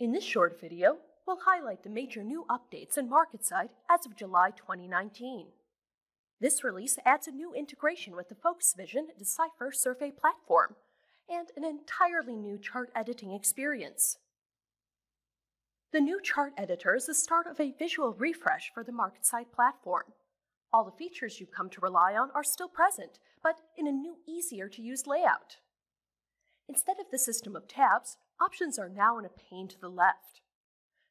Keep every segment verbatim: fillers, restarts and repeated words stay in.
In this short video, we'll highlight the major new updates in MarketSight as of July twenty nineteen. This release adds a new integration with the FocusVision Decipher survey platform and an entirely new chart editing experience. The new chart editor is the start of a visual refresh for the MarketSight platform. All the features you've come to rely on are still present, but in a new, easier-to-use layout. Instead of the system of tabs, options are now in a pane to the left.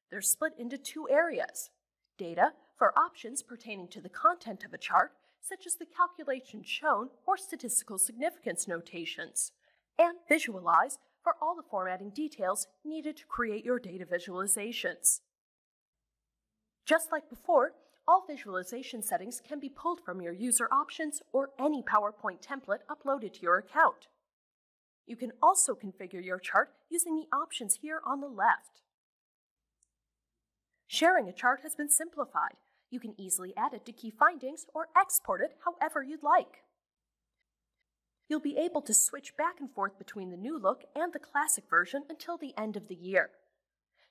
They're split into two areas: data for options pertaining to the content of a chart, such as the calculation shown or statistical significance notations, and visualize for all the formatting details needed to create your data visualizations. Just like before, all visualization settings can be pulled from your user options or any PowerPoint template uploaded to your account. You can also configure your chart using the options here on the left. Sharing a chart has been simplified. You can easily add it to key findings or export it however you'd like. You'll be able to switch back and forth between the new look and the classic version until the end of the year.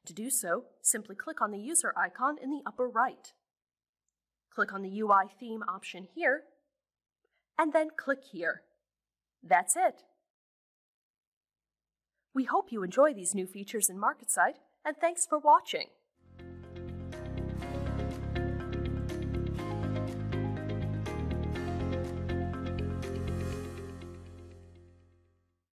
To do so, simply click on the user icon in the upper right. Click on the U I theme option here, and then click here. That's it. We hope you enjoy these new features in MarketSight, and thanks for watching.